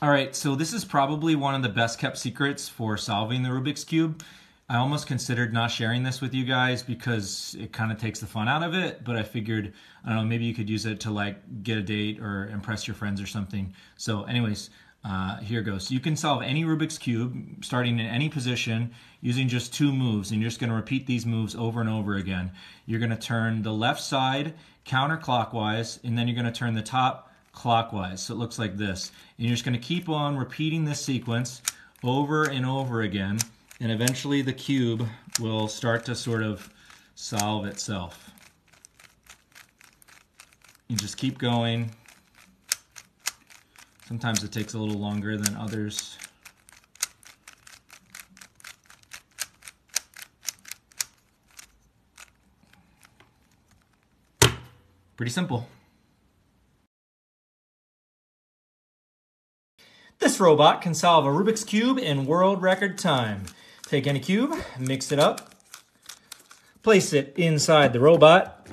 All right, so this is probably one of the best kept secrets for solving the Rubik's Cube. I almost considered not sharing this with you guys because it kind of takes the fun out of it, but I figured, I don't know, maybe you could use it to like get a date or impress your friends or something. So anyways, here goes. You can solve any Rubik's Cube starting in any position using just two moves, and you're just going to repeat these moves over and over again. You're going to turn the left side counterclockwise, and then you're going to turn the top clockwise. So it looks like this. And you're just going to keep on repeating this sequence over and over again. And eventually the cube will start to sort of solve itself. You just keep going. Sometimes it takes a little longer than others. Pretty simple. This robot can solve a Rubik's Cube in world record time. Take any cube, mix it up, place it inside the robot,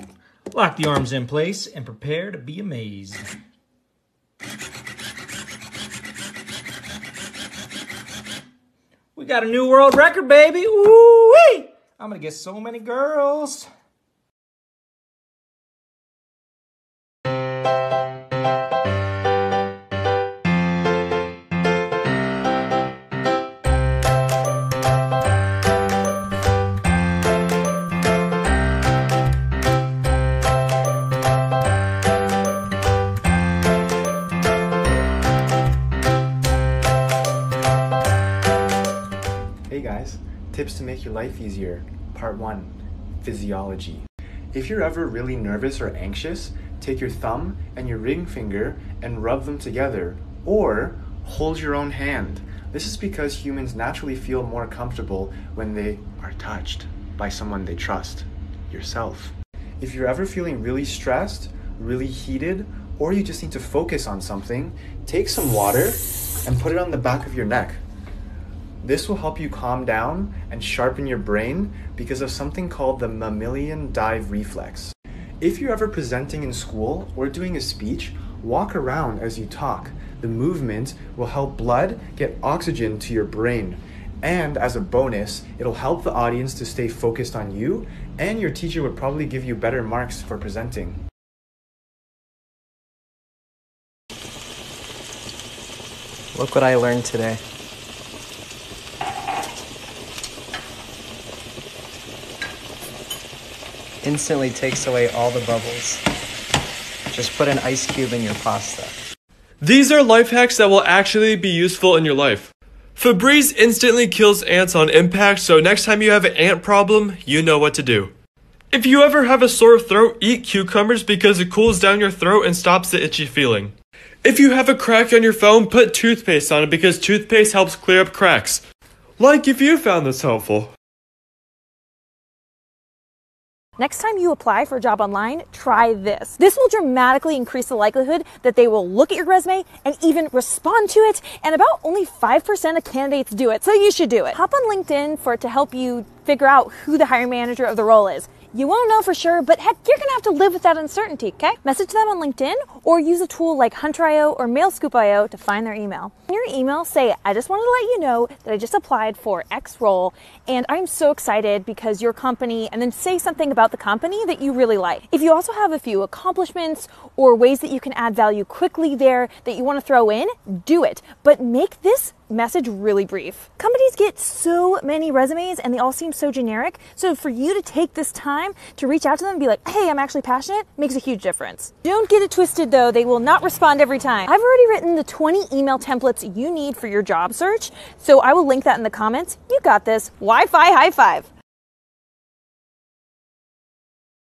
lock the arms in place, and prepare to be amazed. We got a new world record, baby! Ooh-wee! I'm gonna get so many girls. Hey guys, tips to make your life easier. Part 1, physiology. If you're ever really nervous or anxious, take your thumb and your ring finger and rub them together, or hold your own hand. This is because humans naturally feel more comfortable when they are touched by someone they trust, yourself. If you're ever feeling really stressed, really heated, or you just need to focus on something, take some water and put it on the back of your neck. This will help you calm down and sharpen your brain because of something called the mammalian dive reflex. If you're ever presenting in school or doing a speech, walk around as you talk. The movement will help blood get oxygen to your brain. And as a bonus, it'll help the audience to stay focused on you, and your teacher would probably give you better marks for presenting. Look what I learned today. Instantly takes away all the bubbles. Just put an ice cube in your pasta. These are life hacks that will actually be useful in your life. Febreze instantly kills ants on impact, so next time you have an ant problem, you know what to do. If you ever have a sore throat, eat cucumbers because it cools down your throat and stops the itchy feeling. If you have a crack on your phone, put toothpaste on it because toothpaste helps clear up cracks. Like if you found this helpful. Next time you apply for a job online, try this. This will dramatically increase the likelihood that they will look at your resume and even respond to it, and about only 5% of candidates do it, so you should do it. Hop on LinkedIn for it to help you figure out who the hiring manager of the role is. You won't know for sure, but heck, you're gonna have to live with that uncertainty, okay? Message them on LinkedIn or use a tool like Hunter.io or MailScoop.io to find their email. In your email, say, I just wanted to let you know that I just applied for X role and I'm so excited because your company, and then say something about the company that you really like. If you also have a few accomplishments or ways that you can add value quickly there that you wanna throw in, do it, but make this message really brief. Companies get so many resumes and they all seem so generic. So for you to take this time to reach out to them and be like, hey, I'm actually passionate, makes a huge difference. Don't get it twisted though, they will not respond every time. I've already written the 20 email templates you need for your job search, so I will link that in the comments. You got this. Wi-Fi high five.